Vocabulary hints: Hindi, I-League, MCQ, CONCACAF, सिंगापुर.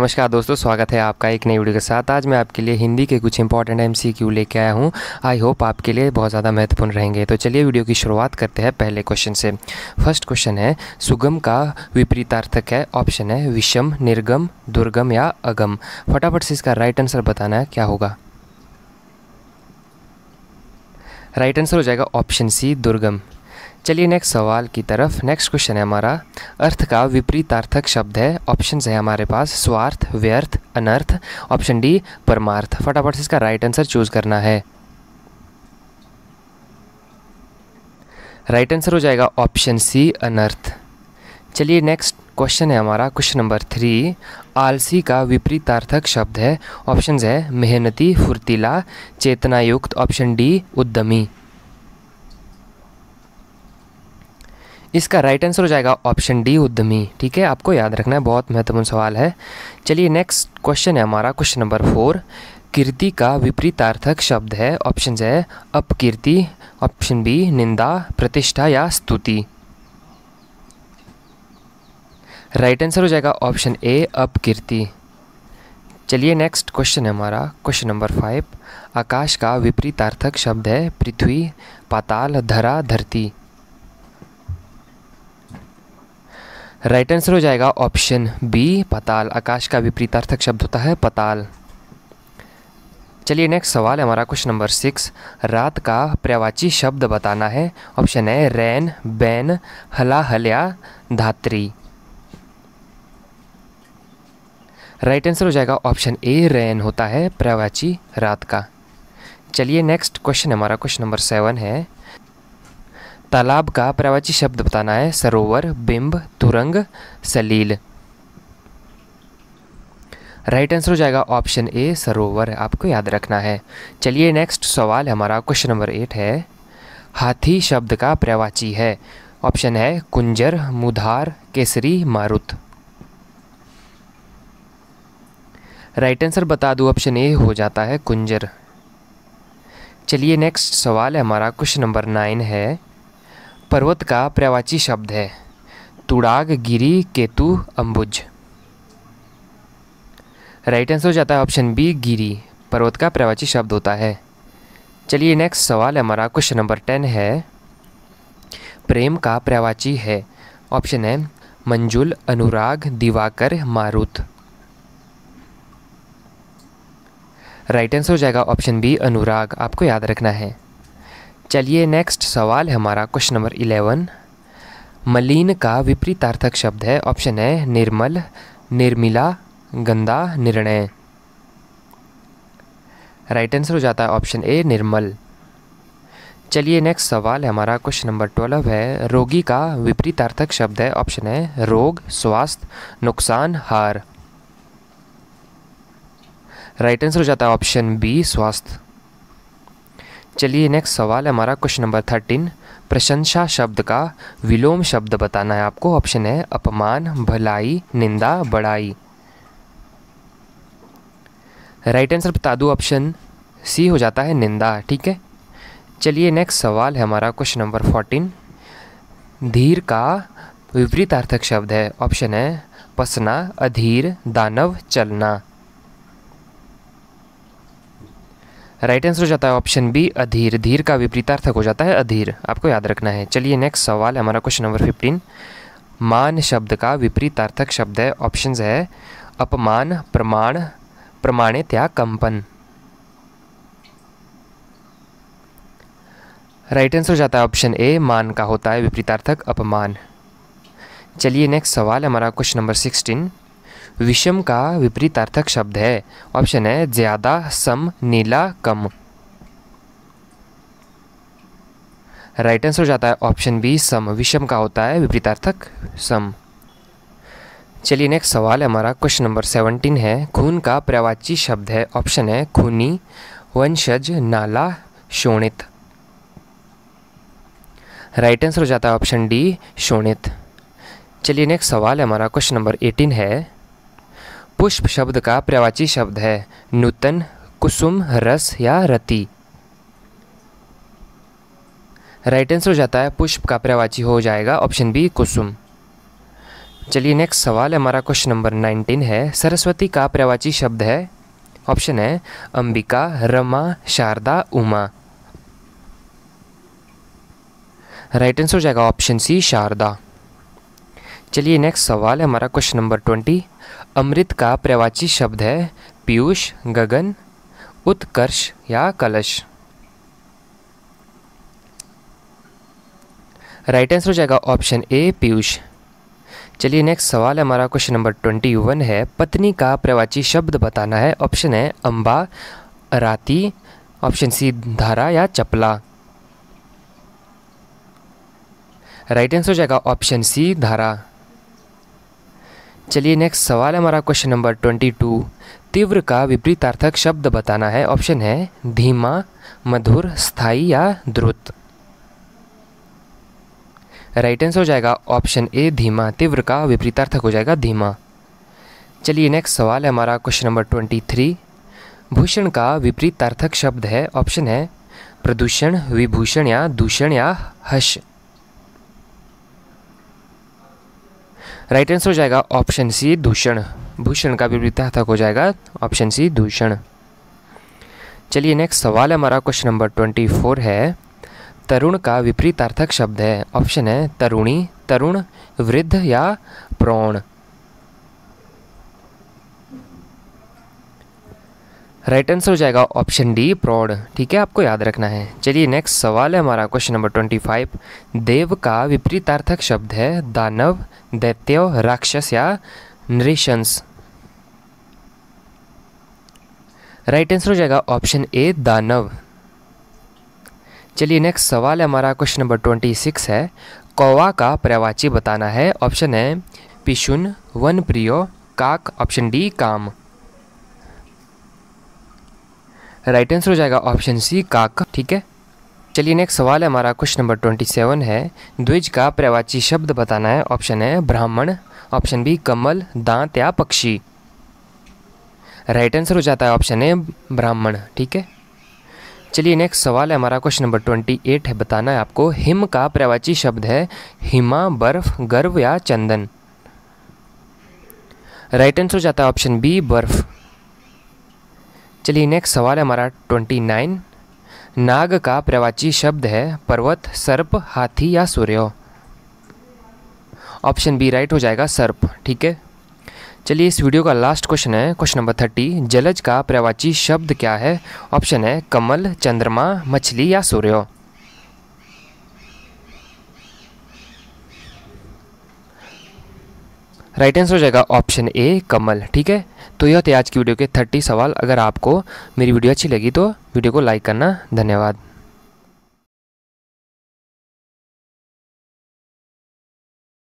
नमस्कार दोस्तों, स्वागत है आपका एक नई वीडियो के साथ। आज मैं आपके लिए हिंदी के कुछ इंपॉर्टेंट MCQ लेके आया हूँ। आई होप आपके लिए बहुत ज़्यादा महत्वपूर्ण रहेंगे। तो चलिए वीडियो की शुरुआत करते हैं पहले क्वेश्चन से। फर्स्ट क्वेश्चन है, सुगम का विपरीतार्थक है। ऑप्शन है विषम, निर्गम, दुर्गम या अगम। फटाफट से इसका राइट आंसर बताना है, क्या होगा? राइट आंसर हो जाएगा ऑप्शन सी, दुर्गम। चलिए नेक्स्ट सवाल की तरफ। नेक्स्ट क्वेश्चन है हमारा, अर्थ का विपरीतार्थक शब्द है। ऑप्शंस है हमारे पास स्वार्थ, व्यर्थ, अनर्थ, ऑप्शन डी परमार्थ। फटाफट से इसका राइट आंसर चूज करना है। राइट आंसर हो जाएगा ऑप्शन सी, अनर्थ। चलिए नेक्स्ट क्वेश्चन है हमारा, क्वेश्चन नंबर 3। आलसी का विपरीतार्थक शब्द है। ऑप्शंस है मेहनती, फुर्तीला, चेतनायुक्त, ऑप्शन डी उद्यमी। इसका राइट आंसर हो जाएगा ऑप्शन डी, उद्यमी। ठीक है, आपको याद रखना है, बहुत महत्वपूर्ण सवाल है। चलिए नेक्स्ट क्वेश्चन है हमारा, क्वेश्चन नंबर 4। कीर्ति का विपरीतार्थक शब्द है। ऑप्शंस है अपकीर्ति, ऑप्शन बी निंदा, प्रतिष्ठा या स्तुति। राइट आंसर हो जाएगा ऑप्शन ए, अपकीर्ति। चलिए नेक्स्ट क्वेश्चन है हमारा, क्वेश्चन नंबर 5। आकाश का विपरीतार्थक शब्द है। पृथ्वी, पाताल, धरा, धरती। राइट आंसर हो जाएगा ऑप्शन बी, पाताल। आकाश का विपरीतार्थक शब्द होता है पाताल। चलिए नेक्स्ट सवाल है हमारा, क्वेश्चन नंबर 6। रात का पर्यायवाची शब्द बताना है। ऑप्शन है रैन, बैन, हलाहल या धात्री। राइट आंसर हो जाएगा ऑप्शन ए, रैन होता है पर्यायवाची रात का। चलिए नेक्स्ट क्वेश्चन हमारा, क्वेश्चन नंबर 7 है। तालाब का पर्यायवाची शब्द बताना है। सरोवर, बिंब, तुरंग, सलील। राइट आंसर हो जाएगा ऑप्शन ए, सरोवर। आपको याद रखना है। चलिए नेक्स्ट सवाल है हमारा, क्वेश्चन नंबर 8 है। हाथी शब्द का पर्यायवाची है। ऑप्शन है कुंजर, मुधार, केसरी, मारुत। राइट आंसर बता दूं, ऑप्शन ए हो जाता है कुंजर। चलिए नेक्स्ट सवाल है हमारा, क्वेश्चन नंबर 9 है। पर्वत का पर्यायवाची शब्द है। तुड़ाग, गिरी, केतु, अंबुज। राइट आंसर हो जाता है ऑप्शन बी, गिरी। पर्वत का पर्यायवाची शब्द होता है। चलिए नेक्स्ट सवाल है हमारा, क्वेश्चन नंबर 10 है। प्रेम का पर्यायवाची है। ऑप्शन है मंजुल, अनुराग, दिवाकर, मारुत। राइट आंसर हो जाएगा ऑप्शन बी, अनुराग। आपको याद रखना है। चलिए नेक्स्ट सवाल है हमारा, क्वेश्चन नंबर 11। मलिन का विपरीतार्थक शब्द है। ऑप्शन है निर्मल, निर्मिला, गंदा, निर्णय। राइट आंसर हो जाता है ऑप्शन ए, निर्मल। चलिए नेक्स्ट सवाल है हमारा, क्वेश्चन नंबर 12 है। रोगी का विपरीतार्थक शब्द है। ऑप्शन है रोग, स्वास्थ्य, नुकसान, हार। राइट आंसर हो जाता है ऑप्शन बी, स्वास्थ्य। चलिए नेक्स्ट सवाल है हमारा, क्वेश्चन नंबर 13। प्रशंसा शब्द का विलोम शब्द बताना है आपको। ऑप्शन है अपमान, भलाई, निंदा, बड़ाई। राइट आंसर बता दूं, ऑप्शन सी हो जाता है निंदा। ठीक है, चलिए नेक्स्ट सवाल है हमारा, क्वेश्चन नंबर 14। धीर का विपरीतार्थक शब्द है। ऑप्शन है पसना, अधीर, दानव, चलना। राइट आंसर हो जाता है ऑप्शन बी, अधीर। धीर का विपरीतार्थक हो जाता है अधीर। आपको याद रखना है। चलिए नेक्स्ट सवाल है हमारा, क्वेश्चन नंबर 15। मान शब्द का विपरीतार्थक शब्द है। ऑप्शंस है अपमान, प्रमाण, प्रमाणित या कंपन। राइट आंसर हो जाता है ऑप्शन ए, मान का होता है विपरीतार्थक अपमान। चलिए नेक्स्ट सवाल है हमारा, क्वेश्चन नंबर 16। विषम का विपरीतार्थक शब्द है। ऑप्शन है ज़्यादा, सम, नीला, कम। राइट आंसर हो जाता है ऑप्शन बी, सम। विषम का होता है विपरीतार्थक सम। चलिए नेक्स्ट सवाल है हमारा, क्वेश्चन नंबर 17 है। खून का पर्यायवाची शब्द है। ऑप्शन है खूनी, वंशज, नाला, शोणित। राइट आंसर हो जाता है ऑप्शन डी, शोणित। चलिए नेक्स्ट सवाल है हमारा, क्वेश्चन नंबर 18 है। पुष्प शब्द का पर्यायवाची शब्द है। नूतन, कुसुम, रस या रति। राइट आंसर हो जाता है पुष्प का पर्यायवाची हो जाएगा ऑप्शन बी, कुसुम। चलिए नेक्स्ट सवाल हमारा क्वेश्चन नंबर 19 है। सरस्वती का पर्यायवाची शब्द है, ऑप्शन है अंबिका, रमा, शारदा, उमा। राइट आंसर हो जाएगा ऑप्शन सी शारदा। चलिए नेक्स्ट सवाल है हमारा क्वेश्चन नंबर 20। अमृत का पर्यायवाची शब्द है पीयूष, गगन, उत्कर्ष या कलश। राइट आंसर हो जाएगा ऑप्शन ए पीयूष। चलिए नेक्स्ट सवाल है हमारा क्वेश्चन नंबर 21 है। पत्नी का पर्यायवाची शब्द बताना है, ऑप्शन है अम्बा, राती, ऑप्शन सी धारा या चपला। राइट आंसर हो जाएगा ऑप्शन सी धारा। चलिए नेक्स्ट सवाल है हमारा क्वेश्चन नंबर 22। तीव्र का विपरीतार्थक शब्द बताना है, ऑप्शन है धीमा, मधुर, स्थायी या द्रुत। राइट आंसर हो जाएगा ऑप्शन ए धीमा। तीव्र का विपरीतार्थक हो जाएगा धीमा। चलिए नेक्स्ट सवाल है हमारा क्वेश्चन नंबर 23। भूषण का विपरीतार्थक शब्द है, ऑप्शन है प्रदूषण, विभूषण या दूषण या हश। राइट आंसर हो जाएगा ऑप्शन सी दूषण। भूषण का विपरीतार्थक हो जाएगा ऑप्शन सी दूषण। चलिए नेक्स्ट सवाल है हमारा क्वेश्चन नंबर 24 है। तरुण का विपरीतार्थक शब्द है, ऑप्शन है तरुणी, तरुण, वृद्ध या प्रौढ़। राइट आंसर हो जाएगा ऑप्शन डी प्रौढ़। ठीक है, आपको याद रखना है। चलिए नेक्स्ट सवाल है हमारा क्वेश्चन नंबर 25। देव का विपरीतार्थक शब्द है दानव, दैत्य, राक्षस या नृशंस। राइट आंसर हो जाएगा ऑप्शन ए दानव। चलिए नेक्स्ट सवाल है हमारा क्वेश्चन नंबर 26 है। कौवा का पर्यायवाची बताना है, ऑप्शन है पिशुन, वन प्रियो, काक, ऑप्शन डी काम। राइट आंसर हो जाएगा ऑप्शन सी काक। ठीक है, चलिए नेक्स्ट सवाल है हमारा क्वेश्चन नंबर 27 है। द्विज का पर्यायवाची शब्द बताना है, ऑप्शन है ब्राह्मण, ऑप्शन बी कमल, दांत या पक्षी। राइट आंसर हो जाता है ऑप्शन ए ब्राह्मण। ठीक है, चलिए नेक्स्ट सवाल है हमारा क्वेश्चन नंबर 28 है। बताना है आपको हिम का पर्यायवाची शब्द है हिमा, बर्फ, गर्व या चंदन। राइट आंसर हो जाता है ऑप्शन बी बर्फ। चलिए नेक्स्ट सवाल है हमारा 29। नाग का पर्यायवाची शब्द है पर्वत, सर्प, हाथी या सूर्य। ऑप्शन बी राइट हो जाएगा सर्प। ठीक है, चलिए इस वीडियो का लास्ट क्वेश्चन है, क्वेश्चन नंबर 30। जलज का पर्यायवाची शब्द क्या है, ऑप्शन है कमल, चंद्रमा, मछली या सूर्य। राइट आंसर हो जाएगा ऑप्शन ए कमल। ठीक है, तो यह थे आज की वीडियो के 30 सवाल। अगर आपको मेरी वीडियो अच्छी लगी तो वीडियो को लाइक करना। धन्यवाद।